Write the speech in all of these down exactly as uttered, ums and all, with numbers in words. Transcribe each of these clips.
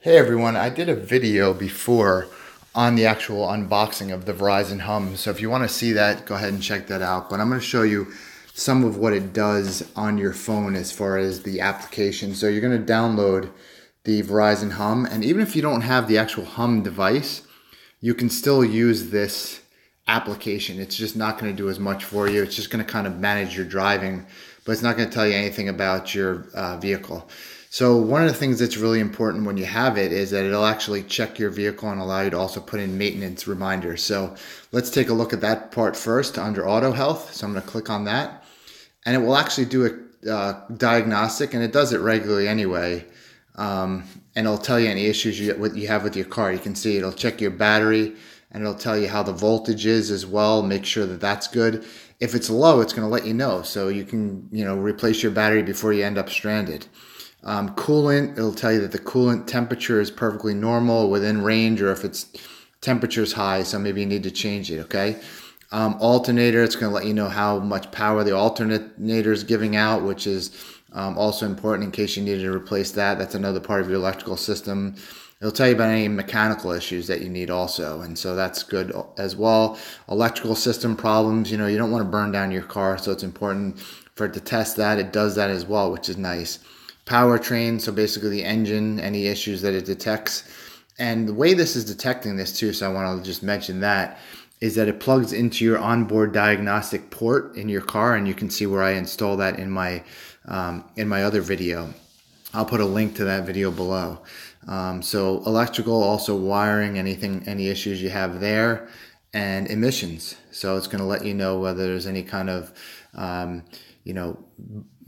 Hey everyone, I did a video before on the actual unboxing of the Verizon HUM, so if you want to see that, go ahead and check that out. But I'm going to show you some of what it does on your phone as far as the application. So you're going to download the Verizon HUM, and even if you don't have the actual HUM device, you can still use this application. It's just not going to do as much for you. It's just going to kind of manage your driving, but it's not going to tell you anything about your uh, vehicle. So one of the things that's really important when you have it is that it'll actually check your vehicle and allow you to also put in maintenance reminders. So let's take a look at that part first under Auto Health. So I'm going to click on that, and it will actually do a uh, diagnostic, and it does it regularly anyway. Um, and it'll tell you any issues you, what you have with your car. You can see it'll check your battery, and it'll tell you how the voltage is as well. Make sure that that's good. If it's low, it's going to let you know, so you can you know replace your battery before you end up stranded. Um, coolant, it'll tell you that the coolant temperature is perfectly normal, within range, or if it's temperature's high, so maybe you need to change it, okay? Um, alternator, it's going to let you know how much power the alternator is giving out, which is um, also important in case you needed to replace that. That's another part of your electrical system. It'll tell you about any mechanical issues that you need also, and so that's good as well. Electrical system problems, you know, you don't want to burn down your car, so it's important for it to test that. It does that as well, which is nice. Powertrain, so basically the engine, any issues that it detects. And the way this is detecting this too, so I want to just mention that, is that it plugs into your onboard diagnostic port in your car, and you can see where I install that in my, um, in my other video. I'll put a link to that video below. Um, so electrical, also wiring, anything, any issues you have there, and emissions. So it's going to let you know whether there's any kind of, um, you know,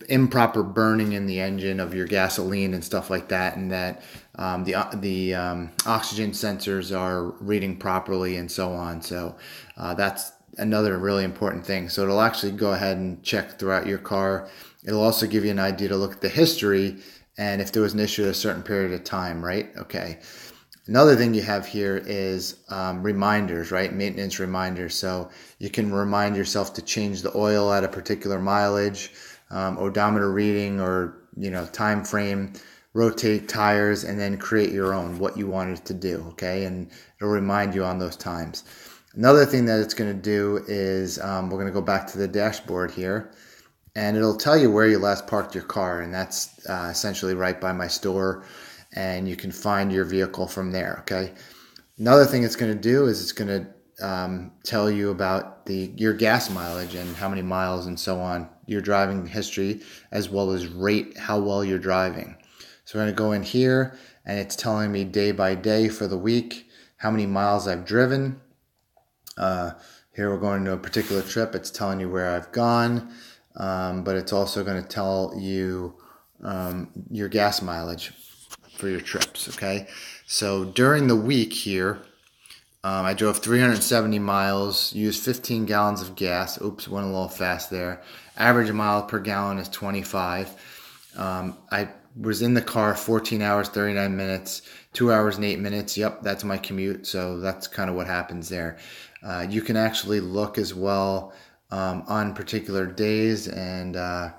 improper burning in the engine of your gasoline and stuff like that, and that um, the the um, oxygen sensors are reading properly and so on. So uh, that's another really important thing. So it'll actually go ahead and check throughout your car. It'll also give you an idea to look at the history and if there was an issue at a certain period of time, right? Okay. Another thing you have here is um, reminders, right? Maintenance reminders. So you can remind yourself to change the oil at a particular mileage, um, odometer reading, or you know time frame, rotate tires, and then create your own, what you wanted to do, okay? And it'll remind you on those times. Another thing that it's going to do is um, we're going to go back to the dashboard here, and it'll tell you where you last parked your car, and that's uh, essentially right by my store, and you can find your vehicle from there, okay? Another thing it's going to do is it's going to um, tell you about the your gas mileage and how many miles and so on, your driving history, as well as rate how well you're driving. So we're going to go in here, and it's telling me day by day for the week how many miles I've driven. Uh, here we're going to a particular trip. It's telling you where I've gone, um, but it's also going to tell you um, your gas mileage for your trips, okay? So during the week here, um, I drove three hundred seventy miles, used fifteen gallons of gas. Oops, went a little fast there. Average mile per gallon is twenty-five. Um, I was in the car fourteen hours, thirty-nine minutes, two hours and eight minutes. Yep, that's my commute. So that's kind of what happens there. Uh, you can actually look as well um, on particular days, and uh,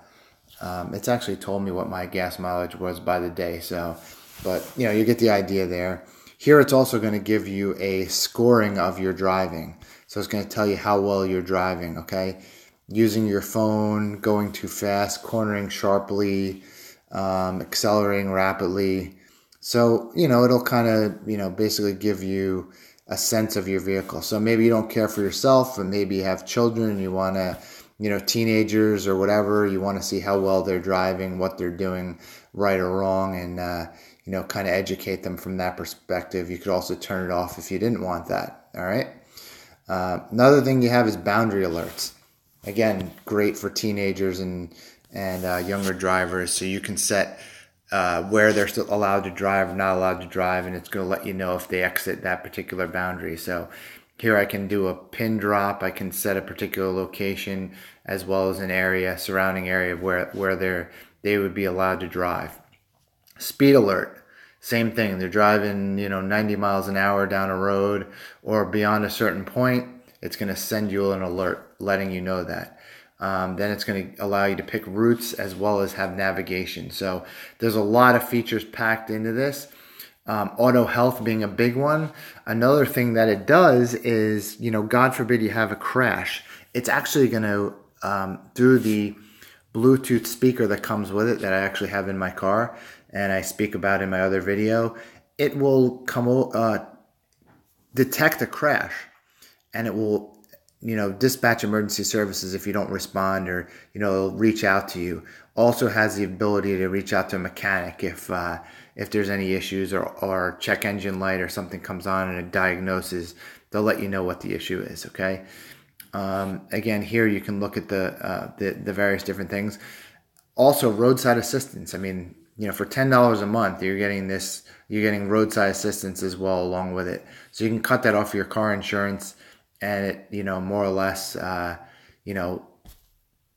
um, it's actually told me what my gas mileage was by the day. So But, you know, you get the idea there. Here it's also going to give you a scoring of your driving. So it's going to tell you how well you're driving, okay? Using your phone, going too fast, cornering sharply, um, accelerating rapidly. So, you know, it'll kind of, you know, basically give you a sense of your vehicle. So maybe you don't care for yourself, and maybe you have children, you want to, you know, teenagers or whatever, you want to see how well they're driving, what they're doing right or wrong, and, uh, you know, kind of educate them from that perspective. You could also turn it off if you didn't want that, all right? Uh, another thing you have is boundary alerts. Again, great for teenagers and, and uh, younger drivers, so you can set uh, where they're still allowed to drive or not allowed to drive, and it's going to let you know if they exit that particular boundary. So here I can do a pin drop. I can set a particular location as well as an area, surrounding area of where, where they're, they would be allowed to drive. Speed alert, same thing. They're driving, you know, ninety miles an hour down a road or beyond a certain point. It's going to send you an alert letting you know that. Um, then it's going to allow you to pick routes as well as have navigation. So there's a lot of features packed into this. Um, auto health being a big one. Another thing that it does is, you know, God forbid you have a crash. It's actually going to, um, through the Bluetooth speaker that comes with it that I actually have in my car and I speak about in my other video, it will come uh, detect a crash, and it will, you know, dispatch emergency services if you don't respond, or, you know, it'll reach out to you. Also has the ability to reach out to a mechanic if uh, if there's any issues, or, or check engine light or something comes on and it diagnoses, they'll let you know what the issue is, okay? Um, again, here you can look at the, uh, the, the various different things. Also, roadside assistance. I mean, you know, for ten dollars a month, you're getting this, you're getting roadside assistance as well along with it. So you can cut that off your car insurance, and it, you know, more or less, uh, you know,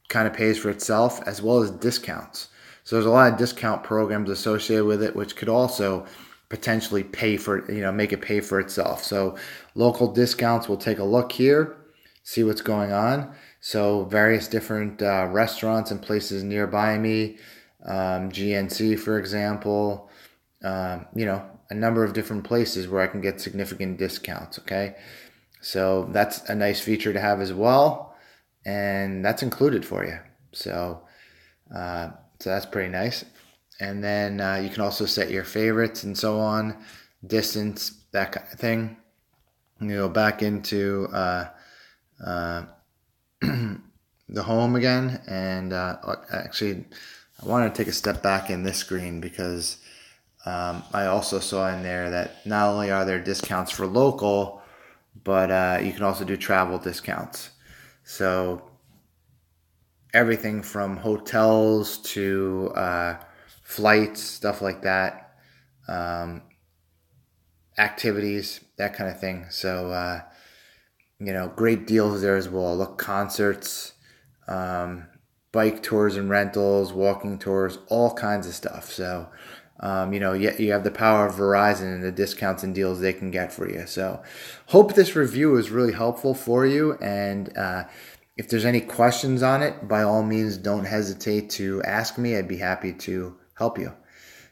kind of pays for itself, as well as discounts. So there's a lot of discount programs associated with it, which could also potentially pay for, you know, make it pay for itself. So local discounts, we'll take a look here, see what's going on. So various different uh, restaurants and places nearby me, um, G N C, for example, um, you know, a number of different places where I can get significant discounts, okay? So that's a nice feature to have as well, and that's included for you. So, uh, so that's pretty nice. And then uh, you can also set your favorites and so on, distance, that kind of thing. You go back into uh, uh, the home again, and uh, actually I wanted to take a step back in this screen because um, I also saw in there that not only are there discounts for local, but uh, you can also do travel discounts. So everything from hotels to uh, flights, stuff like that, um, activities, that kind of thing. So, uh, you know, great deals there as well. Look, concerts, um, bike tours and rentals, walking tours, all kinds of stuff. So, Um, you know, yet you have the power of Verizon and the discounts and deals they can get for you. So hope this review is really helpful for you. And uh, if there's any questions on it, by all means, don't hesitate to ask me. I'd be happy to help you.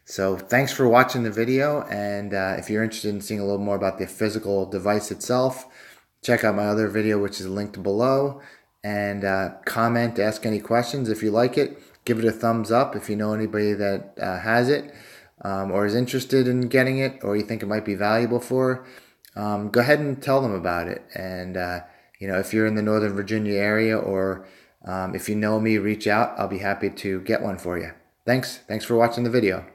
So thanks for watching the video. And uh, if you're interested in seeing a little more about the physical device itself, check out my other video, which is linked below. And uh, comment, ask any questions if you like it. Give it a thumbs up if you know anybody that uh, has it, um, or is interested in getting it, or you think it might be valuable for. Um, go ahead and tell them about it. And, uh, you know, if you're in the Northern Virginia area, or um, if you know me, reach out. I'll be happy to get one for you. Thanks. Thanks for watching the video.